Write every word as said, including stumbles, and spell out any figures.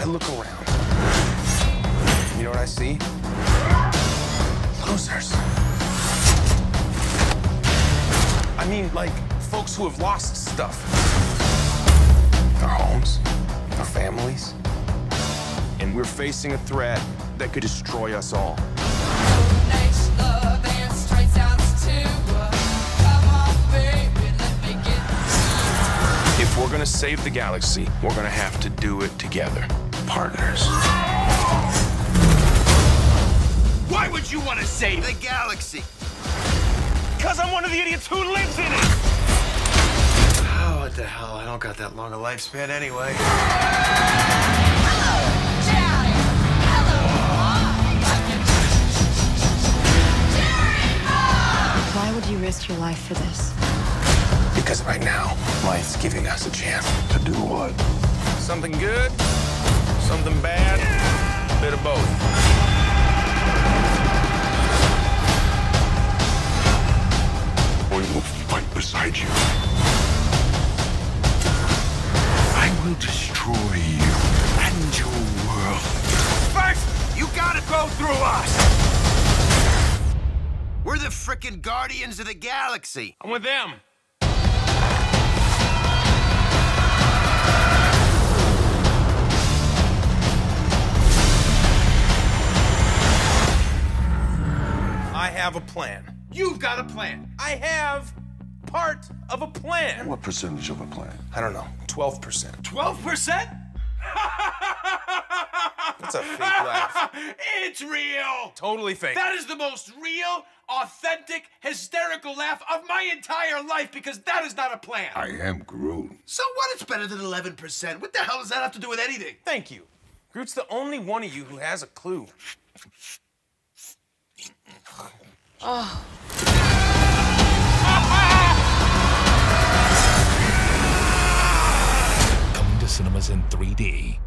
I look around. You know what I see? Losers. I mean, like, folks who have lost stuff. Their homes, their families. And we're facing a threat that could destroy us all. If we're gonna save the galaxy, we're gonna have to do it together. Partners. Why would you want to save the galaxy? Because I'm one of the idiots who lives in it! Oh, what the hell? I don't got that long a lifespan anyway. Why would you risk your life for this? Because right now, life's giving us a chance. To do what? Something good, something bad, yeah! A bit of both. We will fight beside you. I will destroy you and your world. First, you gotta go through us! We're the frickin' Guardians of the Galaxy. I'm with them. I have a plan. You've got a plan. I have part of a plan. What percentage of a plan? I don't know, twelve percent. twelve percent? That's a fake laugh. It's real. Totally fake. That is the most real, authentic, hysterical laugh of my entire life because that is not a plan. I am Groot. So what? It's better than eleven percent. What the hell does that have to do with anything? Thank you. Groot's the only one of you who has a clue. Oh. Coming to cinemas in three D.